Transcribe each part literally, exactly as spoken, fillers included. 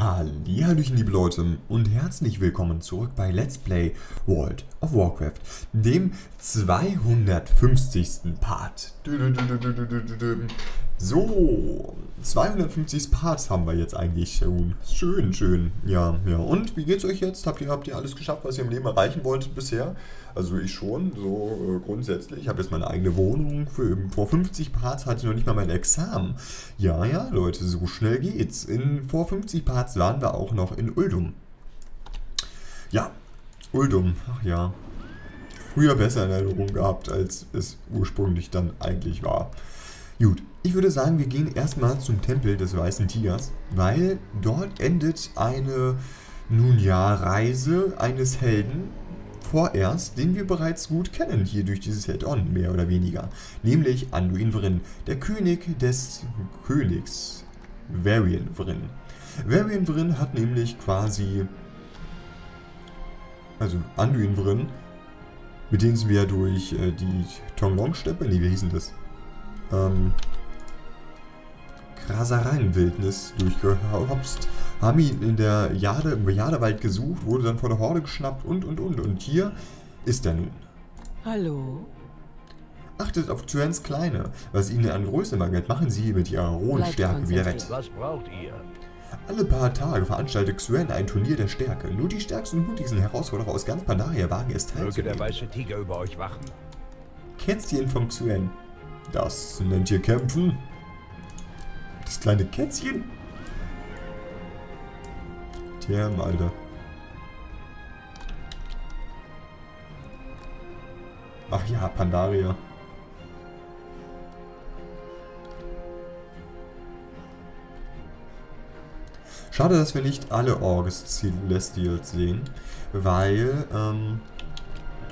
Hallihallöchen liebe Leute und herzlich willkommen zurück bei Let's Play World of Warcraft, dem zweihundertfünfzigsten Part. So, zweihundertfünfzigsten Part haben wir jetzt eigentlich schon. Schön, schön. Ja, ja. Und wie geht's euch jetzt? Habt ihr, habt ihr alles geschafft, was ihr im Leben erreichen wolltet bisher? Also ich schon, so äh, grundsätzlich. Ich habe jetzt meine eigene Wohnung. Für, vor fünfzig Parts hatte ich noch nicht mal mein Examen. Ja, ja, Leute, so schnell geht's. In, vor fünfzig Parts waren wir auch noch in Uldum. Ja, Uldum. Ach ja. Früher besser in Erinnerung gehabt, als es ursprünglich dann eigentlich war. Gut, ich würde sagen, wir gehen erstmal zum Tempel des Weißen Tigers, weil dort endet eine, nun ja, Reise eines Helden vorerst, den wir bereits gut kennen hier durch dieses Head-On, mehr oder weniger. Nämlich Anduin Wrynn, der König des Königs, Varian Wrynn. Varian Wrynn hat nämlich quasi, also Anduin Wrynn, mit denen sind wir durch äh, die Taunka-Steppe, nee, wie hießen das? Ähm, Krasareien-Wildnis durchgehopst, haben ihn in der Jade, im Jadewald gesucht, wurde dann von der Horde geschnappt und und und und hier ist er nun. Hallo. Achtet auf Xuens Kleine, was ihnen an Größe mangelt, machen sie mit ihrer rohen Stärke wieder wett. Was braucht ihr? Alle paar Tage veranstaltet Xuen ein Turnier der Stärke. Nur die stärksten und mutigsten Herausforderer aus ganz Pandaria wagen es teilzunehmen. Möge der weiße Tiger über euch wachen. Kätzchen von Xuen. Das nennt ihr Kämpfen? Das kleine Kätzchen? Tja, Alter. Ach ja, Pandaria. Schade, dass wir nicht alle August Celestials sehen, weil, ähm,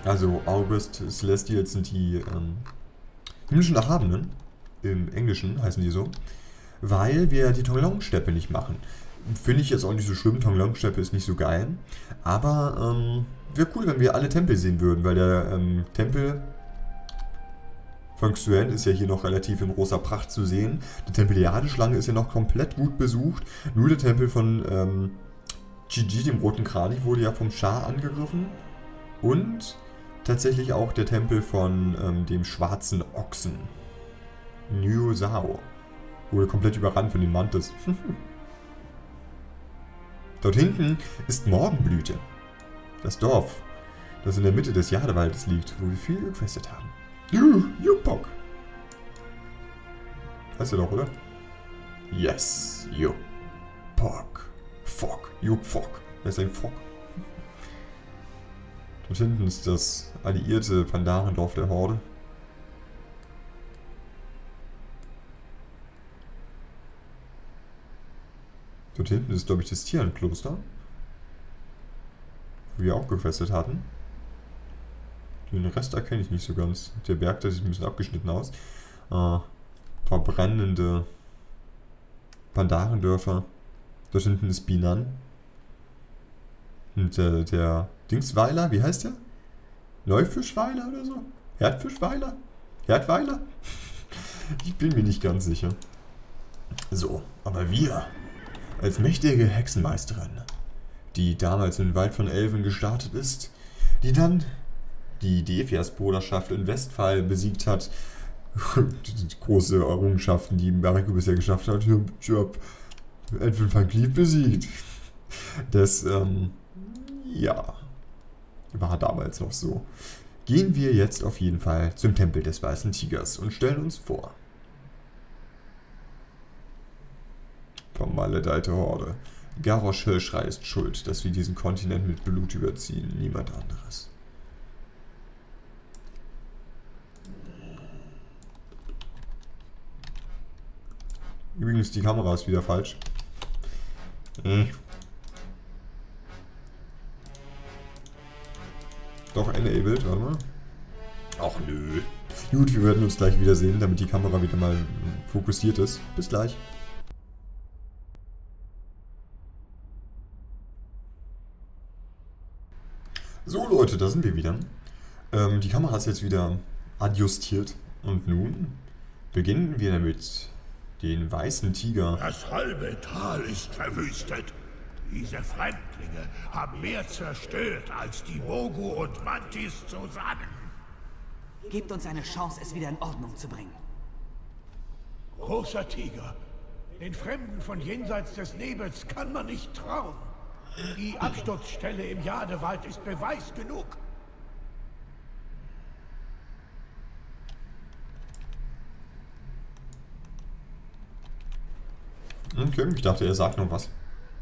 also August Celestials sind die, ähm, himmlischen Erhabenen, im Englischen heißen die so, weil wir die Townlong-Steppe nicht machen. Finde ich jetzt auch nicht so schlimm, Townlong-Steppe ist nicht so geil, aber ähm, wäre cool, wenn wir alle Tempel sehen würden, weil der ähm, Tempel von Xuen ist ja hier noch relativ in großer Pracht zu sehen, der Tempel der Jadeschlange ist ja noch komplett gut besucht, nur der Tempel von ähm, Chi-Ji, dem roten Kranich, wurde ja vom Schah angegriffen und tatsächlich auch der Tempel von ähm, dem schwarzen Ochsen. Niu Sao. Wurde komplett überrannt von den Mantis. Dort hinten ist Morgenblüte. Das Dorf, das in der Mitte des Jadewaldes liegt, wo wir viel gequestet haben. Juhpok. Weißt du doch, oder? Yes. Juhpok. Fock. Juhpok. Das ist ein Fock. Dort hinten ist das alliierte Pandarendorf der Horde. Dort hinten ist, glaube ich, das Tierenkloster, wo wir auch gefesselt hatten. Den Rest erkenne ich nicht so ganz. Der Berg, der sieht ein bisschen abgeschnitten aus. Äh, verbrennende Pandarendörfer. Dort hinten ist Binan. Und äh, der Dingsweiler, wie heißt der? Neufischweiler oder so? Herdfischweiler? Herdweiler? Ich bin mir nicht ganz sicher. So, aber wir, als mächtige Hexenmeisterin, die damals im Wald von Elfen gestartet ist, die dann die Defias-Bruderschaft in Westphal besiegt hat, große Errungenschaften, die Mariko bisher geschafft hat, Elfen von Glied besiegt. Das, ähm, ja, war damals noch so. Gehen wir jetzt auf jeden Fall zum Tempel des Weißen Tigers und stellen uns vor. Vermaledeite Horde. Garrosh Höllschrei ist schuld, dass wir diesen Kontinent mit Blut überziehen, niemand anderes. Übrigens, die Kamera ist wieder falsch. Hm. Doch, enabled, warte mal. Ach nö. Gut, wir werden uns gleich wiedersehen, damit die Kamera wieder mal fokussiert ist. Bis gleich. So Leute, da sind wir wieder. Ähm, die Kamera ist jetzt wieder adjustiert. Und nun beginnen wir damit, den weißen Tiger. Das halbe Tal ist verwüstet. Diese Fremdlinge haben mehr zerstört als die Mogu und Mantis zusammen. Gebt uns eine Chance, es wieder in Ordnung zu bringen. Großer Tiger, den Fremden von jenseits des Nebels kann man nicht trauen. Die Absturzstelle im Jadewald ist Beweis genug. Okay, ich dachte, er sagt noch was.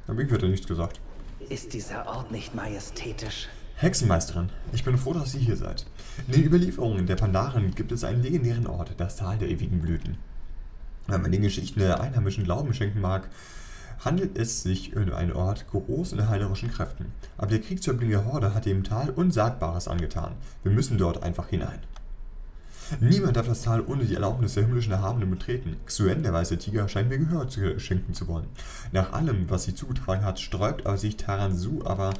Aber ich hätte nichts gesagt. Ist dieser Ort nicht majestätisch? Hexenmeisterin, ich bin froh, dass ihr hier seid. In den Überlieferungen der Pandaren gibt es einen legendären Ort, das Tal der ewigen Blüten. Wenn man den Geschichten der einheimischen Glauben schenken mag, handelt es sich um einen Ort großen heilerischen Kräften. Aber der Kriegszöppling der Horde hat dem Tal Unsagbares angetan. Wir müssen dort einfach hinein. Niemand darf das Tal ohne die Erlaubnis der himmlischen Erhabenen betreten. Xuen, der weiße Tiger, scheint mir Gehör zu schenken zu wollen. Nach allem, was sie zugetragen hat, sträubt aber sich Taranzu aber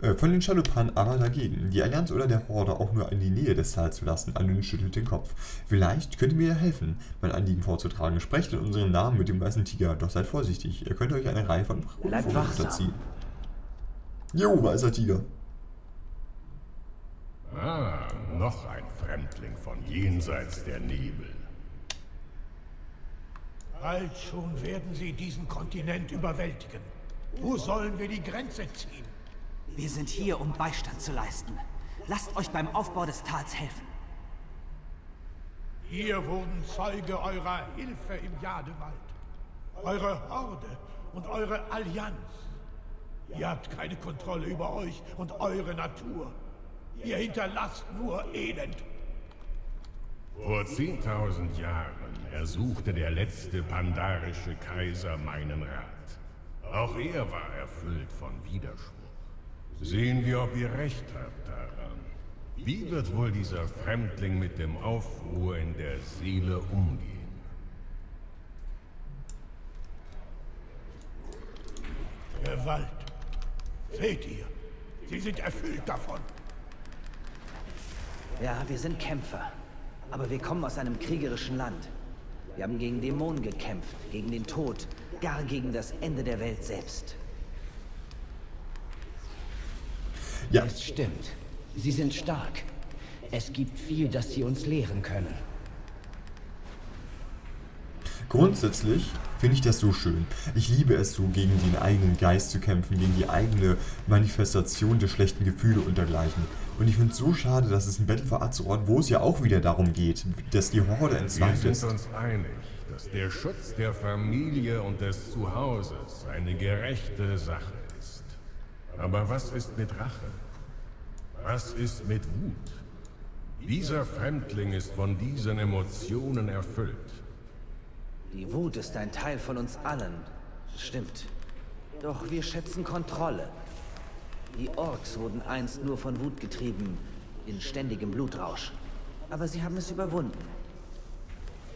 äh, von den Shalopan aber dagegen, die Allianz oder der Horde auch nur in die Nähe des Tals zu lassen. Anun schüttelt den Kopf. Vielleicht könnt ihr mir ja helfen, mein Anliegen vorzutragen. Sprecht in unserem Namen mit dem weißen Tiger, doch seid vorsichtig. Ihr könnt euch eine Reihe von Unfällen unterziehen. Jo, weißer Tiger. Ah, noch ein Fremdling von jenseits der Nebel. Bald schon werden sie diesen Kontinent überwältigen. Wo sollen wir die Grenze ziehen? Wir sind hier, um Beistand zu leisten. Lasst euch beim Aufbau des Tals helfen. Ihr wurden Zeuge eurer Hilfe im Jadewald. Eure Horde und eure Allianz. Ihr habt keine Kontrolle über euch und eure Natur. Ihr hinterlasst nur Elend. Vor zehntausend Jahren ersuchte der letzte pandarische Kaiser meinen Rat. Auch er war erfüllt von Widerspruch. Sehen wir, ob ihr recht habt daran. Wie wird wohl dieser Fremdling mit dem Aufruhr in der Seele umgehen? Gewalt. Seht ihr, sie sind erfüllt davon. Ja, wir sind Kämpfer, aber wir kommen aus einem kriegerischen Land. Wir haben gegen Dämonen gekämpft, gegen den Tod, gar gegen das Ende der Welt selbst. Ja, es stimmt. Sie sind stark. Es gibt viel, das sie uns lehren können. Grundsätzlich finde ich das so schön. Ich liebe es so, gegen den eigenen Geist zu kämpfen, gegen die eigene Manifestation der schlechten Gefühle und dergleichen. Und ich finde es so schade, dass es ein Battle for Azeroth, wo es ja auch wieder darum geht, dass die Horde entzweit ist. Wir sind uns einig, dass der Schutz der Familie und des Zuhauses eine gerechte Sache ist. Aber was ist mit Rache? Was ist mit Wut? Dieser Fremdling ist von diesen Emotionen erfüllt. Die Wut ist ein Teil von uns allen. Stimmt. Doch wir schätzen Kontrolle. Die Orks wurden einst nur von Wut getrieben, in ständigem Blutrausch. Aber sie haben es überwunden.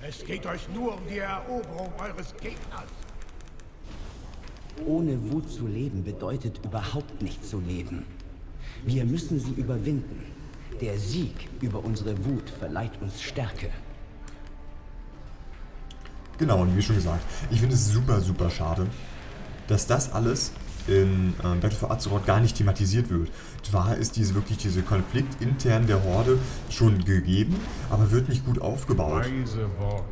Es geht euch nur um die Eroberung eures Gegners. Ohne Wut zu leben bedeutet überhaupt nicht zu leben. Wir müssen sie überwinden. Der Sieg über unsere Wut verleiht uns Stärke. Genau, und wie schon gesagt, ich finde es super, super schade, dass das alles in ähm, Battle for Azeroth gar nicht thematisiert wird. Zwar ist diese wirklich diese Konflikt intern der Horde schon gegeben, aber wird nicht gut aufgebaut. Weise Worte.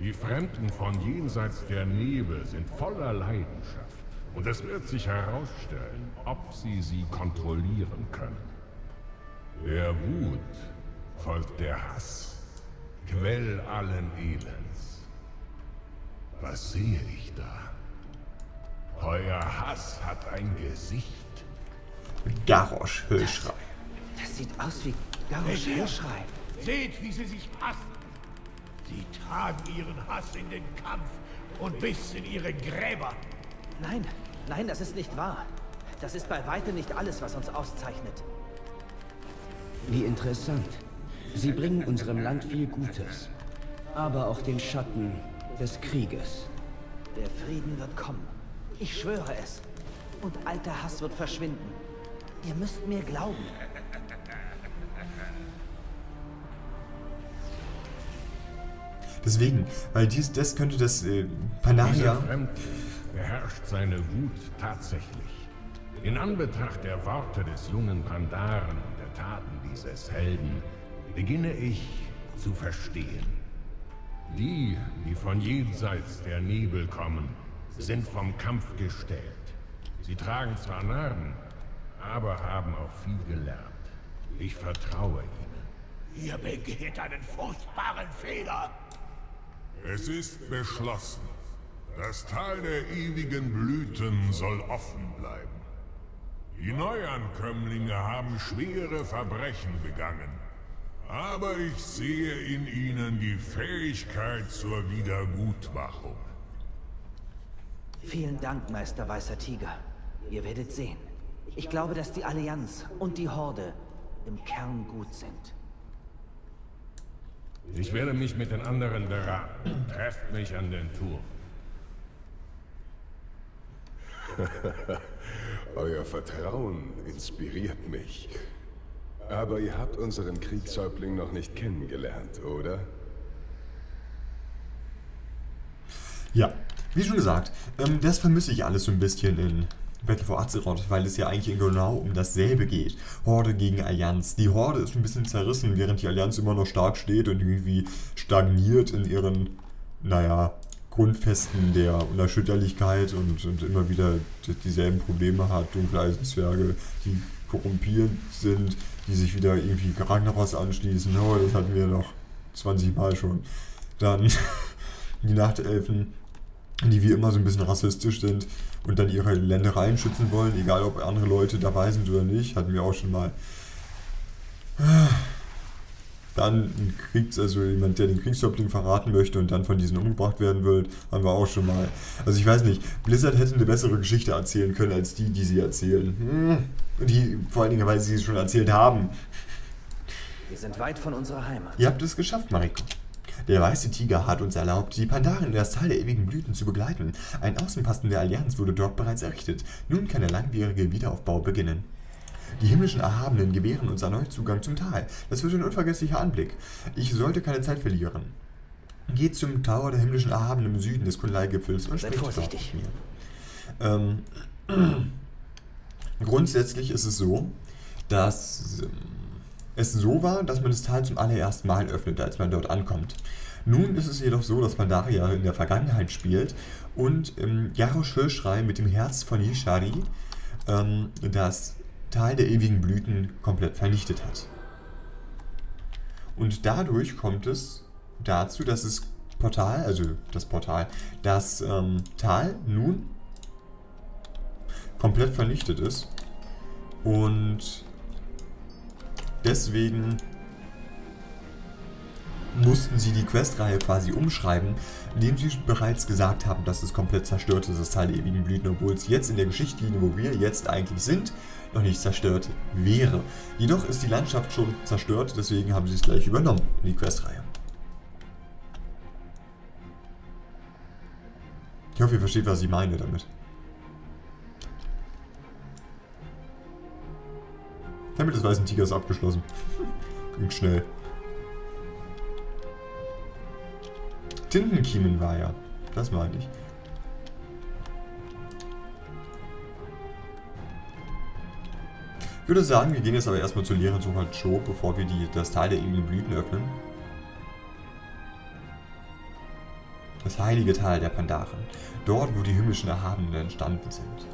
Die Fremden von jenseits der Nebel sind voller Leidenschaft und es wird sich herausstellen, ob sie sie kontrollieren können. Der Wut folgt der Hass. Quell allen Elends. Was sehe ich da? Euer Hass hat ein Gesicht. Garrosh Höllschrei. Das, das sieht aus wie Garrosh Höllschrei. Seht, wie sie sich hassen. Sie tragen ihren Hass in den Kampf und bis in ihre Gräber. Nein, nein, das ist nicht wahr. Das ist bei weitem nicht alles, was uns auszeichnet. Wie interessant. Sie bringen unserem Land viel Gutes, aber auch den Schatten des Krieges. Der Frieden wird kommen. Ich schwöre es. Und alter Hass wird verschwinden. Ihr müsst mir glauben. Deswegen, weil dies, das könnte das äh, Pandaria beherrscht seine Wut tatsächlich. In Anbetracht der Worte des jungen Pandaren und der Taten dieses Helden beginne ich zu verstehen. Die, die von jenseits der Nebel kommen, sind vom Kampf gestählt. Sie tragen zwar Narben, aber haben auch viel gelernt. Ich vertraue ihnen. Ihr begeht einen furchtbaren Fehler. Es ist beschlossen. Das Tal der ewigen Blüten soll offen bleiben. Die Neuankömmlinge haben schwere Verbrechen begangen. Aber ich sehe in ihnen die Fähigkeit zur Wiedergutmachung. Vielen Dank, Meister Weißer Tiger. Ihr werdet sehen. Ich glaube, dass die Allianz und die Horde im Kern gut sind. Ich werde mich mit den anderen beraten. Trefft mich an den Turm. Euer Vertrauen inspiriert mich. Aber ihr habt unseren Kriegshäuptling noch nicht kennengelernt, oder? Ja, wie schon gesagt, ähm, das vermisse ich alles so ein bisschen in Battle for Azeroth, weil es ja eigentlich genau um dasselbe geht. Horde gegen Allianz. Die Horde ist ein bisschen zerrissen, während die Allianz immer noch stark steht und irgendwie stagniert in ihren, naja, Grundfesten der Unerschütterlichkeit und, und immer wieder dieselben Probleme hat. Dunkle Eisenzwerge, die korrumpiert sind, die sich wieder irgendwie Ragnaros anschließen. Oh, das hatten wir noch zwanzig Mal schon. Dann die Nachtelfen, die wie immer so ein bisschen rassistisch sind und dann ihre Ländereien schützen wollen, egal ob andere Leute dabei sind oder nicht, hatten wir auch schon mal. Dann ein Kriegs, also jemand, der den Kriegshäuptling verraten möchte und dann von diesen umgebracht werden wird, haben wir auch schon mal. Also ich weiß nicht, Blizzard hätte eine bessere Geschichte erzählen können, als die, die sie erzählen. Und die, vor allen Dingen, weil sie es schon erzählt haben. Wir sind weit von unserer Heimat. Ihr habt es geschafft, Mariko. Der weiße Tiger hat uns erlaubt, die Pandaren in das Tal der ewigen Blüten zu begleiten. Ein Außenposten der Allianz wurde dort bereits errichtet. Nun kann der langwierige Wiederaufbau beginnen. Die himmlischen Erhabenen gewähren uns erneut Zugang zum Tal. Das wird ein unvergesslicher Anblick. Ich sollte keine Zeit verlieren. Geht zum Tower der himmlischen Erhabenen im Süden des Kunlai-Gipfels und spricht vorsichtig mit mir. Ähm, äh, grundsätzlich ist es so, dass... Äh, Es so war, dass man das Tal zum allerersten Mal öffnete, als man dort ankommt. Nun ist es jedoch so, dass Pandaria in der Vergangenheit spielt und im Garrosh Höllschrei mit dem Herz von Yishari ähm, das Tal der ewigen Blüten komplett vernichtet hat. Und dadurch kommt es dazu, dass das Portal, also das Portal, das ähm, Tal nun komplett vernichtet ist und deswegen mussten sie die Questreihe quasi umschreiben, indem sie bereits gesagt haben, dass es komplett zerstört ist, das Tal der ewigen Blüten, obwohl es jetzt in der Geschichtslinie, wo wir jetzt eigentlich sind, noch nicht zerstört wäre. Jedoch ist die Landschaft schon zerstört, deswegen haben sie es gleich übernommen in die Questreihe. Ich hoffe, ihr versteht, was ich meine damit. Tempel des Weißen Tigers abgeschlossen. Ging schnell. Tintenkiemen war ja. Das mag ich. Ich würde sagen, wir gehen jetzt aber erstmal zur leeren Suche Cho, bevor wir die, das Tal der ewigen Blüten öffnen. Das heilige Tal der Pandaren. Dort, wo die himmlischen Erhabenen entstanden sind.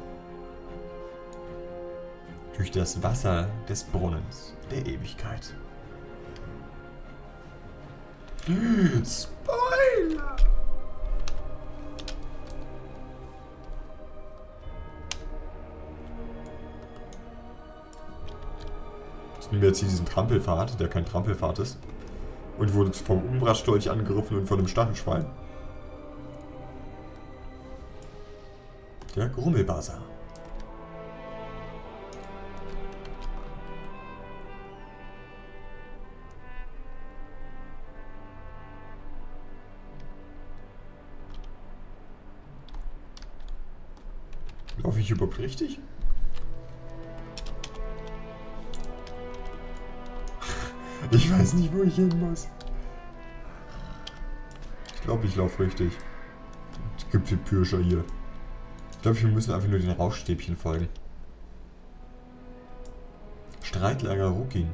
Durch das Wasser des Brunnens der Ewigkeit. Spoiler! Jetzt nehmen wir jetzt hier diesen Trampelpfad, der kein Trampelpfad ist. Und wurde vom Umbratstolch angegriffen und von einem Stachelschwein. Der Grummelbasar. Laufe ich überhaupt richtig? Ich weiß nicht, wo ich hin muss. Ich glaube, ich laufe richtig. Es gibt die Pirscher hier. Ich glaube, wir müssen einfach nur den Rauchstäbchen folgen. Streitlager Rukin.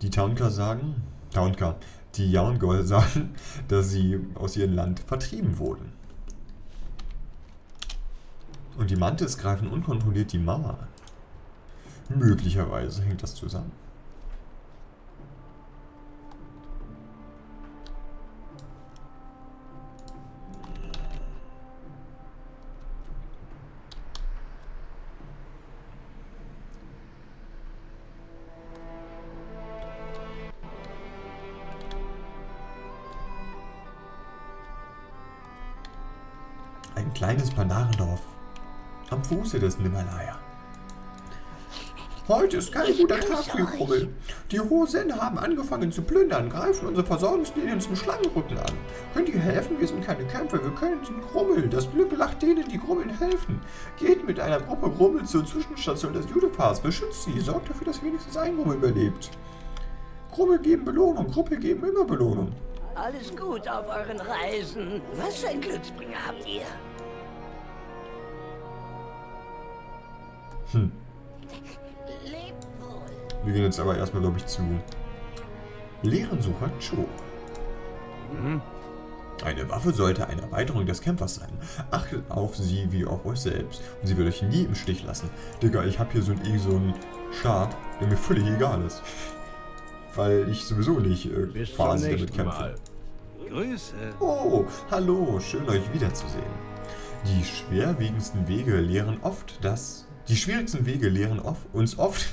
Die Taunka sagen, Taunka, die Yaungol sagen, dass sie aus ihrem Land vertrieben wurden. Und die Mantis greifen unkontrolliert die Mauer. Möglicherweise hängt das zusammen. Ein kleines Pandarendorf am Fuße des Himalaya. Heute ist kein guter Tag für Krummel. Die Hosen haben angefangen zu plündern, greifen unsere Versorgungslinien zum Schlangenrücken an. Könnt ihr helfen? Wir sind keine Kämpfer, wir können zum Krummel. Das Glück lacht denen, die Krummeln helfen. Geht mit einer Gruppe Krummel zur Zwischenstation des Judefahrs. Beschützt sie, sorgt dafür, dass wenigstens ein Krummel überlebt. Krummel geben Belohnung, Gruppe geben immer Belohnung. Alles gut auf euren Reisen. Was für ein Glücksbringer habt ihr? Hm. Wir gehen jetzt aber erstmal, glaube ich, zu Lehrensucher Cho. Mhm. Eine Waffe sollte eine Erweiterung des Kämpfers sein. Achtet auf sie wie auf euch selbst. Und sie wird euch nie im Stich lassen. Digga, ich habe hier so einen so einen Stab, der mir völlig egal ist. Weil ich sowieso nicht äh, Bis quasi damit kämpfe. Mal. Grüße. Oh, hallo, schön euch wiederzusehen. Die schwerwiegendsten Wege lehren oft das... Die schwierigsten Wege lehren oft, uns oft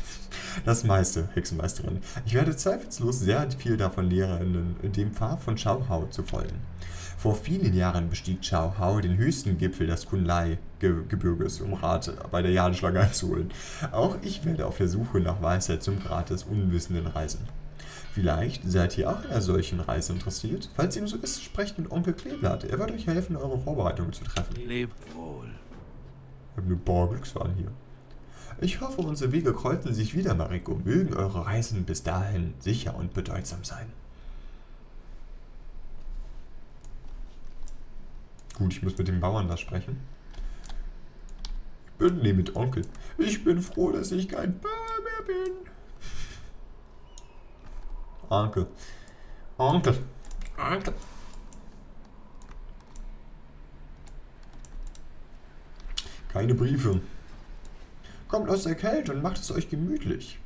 das meiste, Hexenmeisterin. Ich werde zweifellos sehr viel davon lehren, dem Pfad von Chao Hao zu folgen. Vor vielen Jahren bestieg Chao Hao den höchsten Gipfel des Kunlai-Gebirges, um Rat bei der Jadenschlange einzuholen. Auch ich werde auf der Suche nach Weisheit zum Rat des Unwissenden reisen. Vielleicht seid ihr auch an einer solchen Reise interessiert? Falls ihm so ist, sprecht mit Onkel Kleeblatt. Er wird euch helfen, eure Vorbereitungen zu treffen. Lebt wohl. Ich habe nur boah Glücksfahnen hier. Ich hoffe, unsere Wege kreuzen sich wieder, Mariko. Mögen eure Reisen bis dahin sicher und bedeutsam sein. Gut, ich muss mit den Bauern da sprechen. Ich bin nee, mit Onkel. Ich bin froh, dass ich kein Bauer mehr bin. Onkel. Onkel. Onkel. Keine Briefe. Kommt aus der Kälte und macht es euch gemütlich.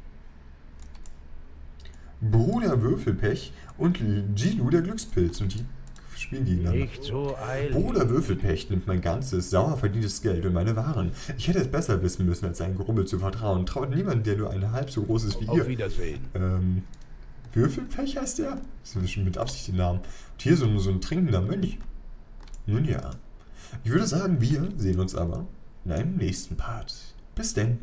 Bruder Würfelpech und Jilu der Glückspilz und die spielen gegeneinander. So Bruder Würfelpech nimmt mein ganzes, sauer verdientes Geld und meine Waren. Ich hätte es besser wissen müssen, als seinen Grummel zu vertrauen. Traut niemandem, der nur ein halb so groß ist wie ihr. Auf Wiedersehen. Ähm, Würfelpech heißt der? Das ist schon mit Absicht den Namen. Und hier so, so ein trinkender Mönch. Nun ja. Ich würde sagen, wir sehen uns aber in einem nächsten Part. Bis denn.